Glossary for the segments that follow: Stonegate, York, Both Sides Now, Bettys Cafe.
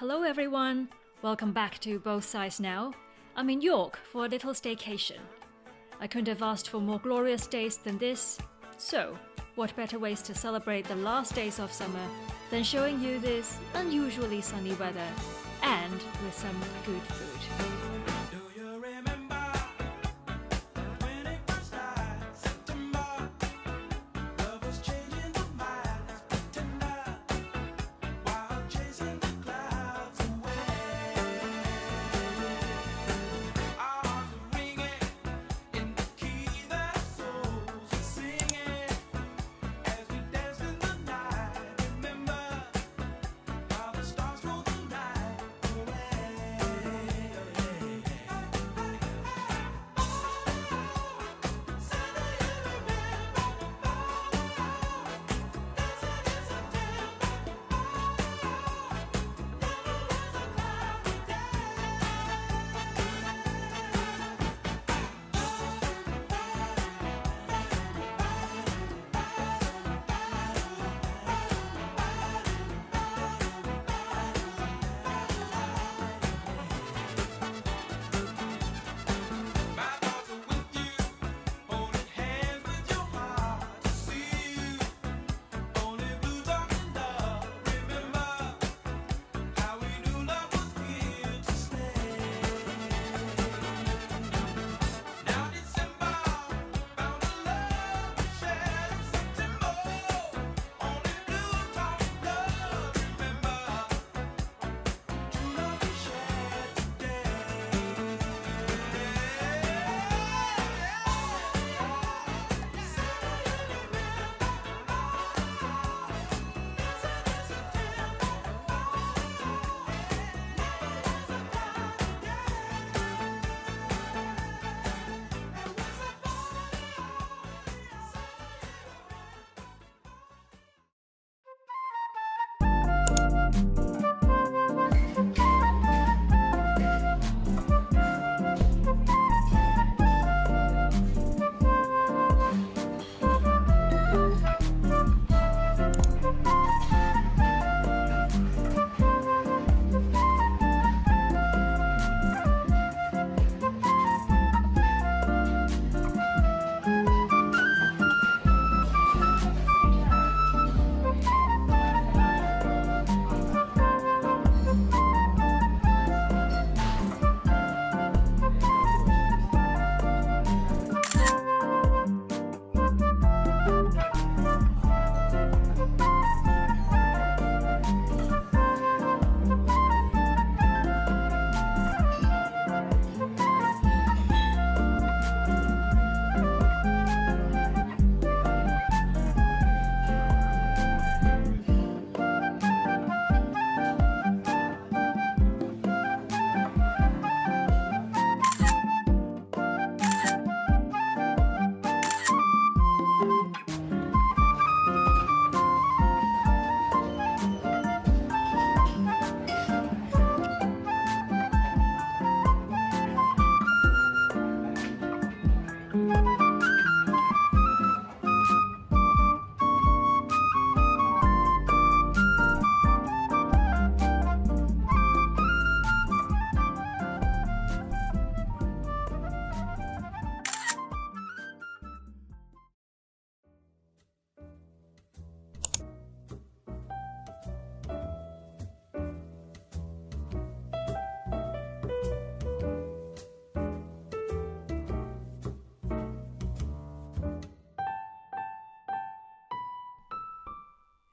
Hello everyone, welcome back to Both Sides Now. I'm in York for a little staycation. I couldn't have asked for more glorious days than this, so what better ways to celebrate the last days of summer than showing you this unusually sunny weather and with some good food.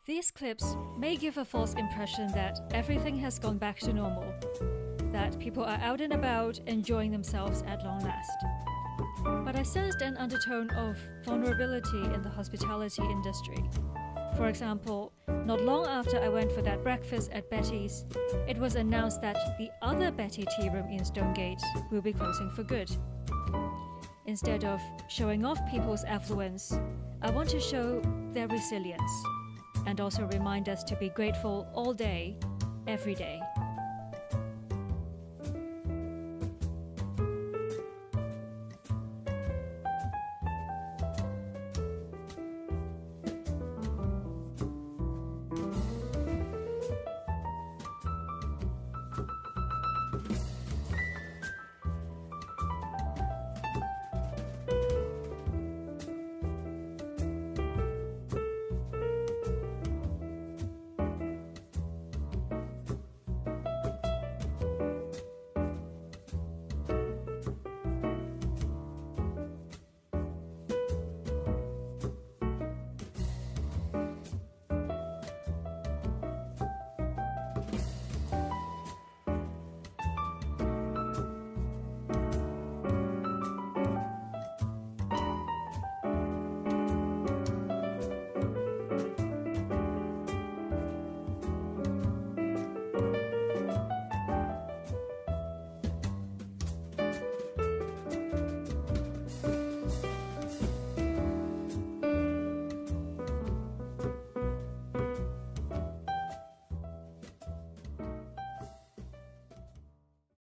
These clips may give a false impression that everything has gone back to normal, that people are out and about enjoying themselves at long last. But I sensed an undertone of vulnerability in the hospitality industry. For example, not long after I went for that breakfast at Bettys, it was announced that the other Betty tea room in Stonegate will be closing for good. Instead of showing off people's affluence, I want to show their resilience. And also remind us to be grateful all day, every day.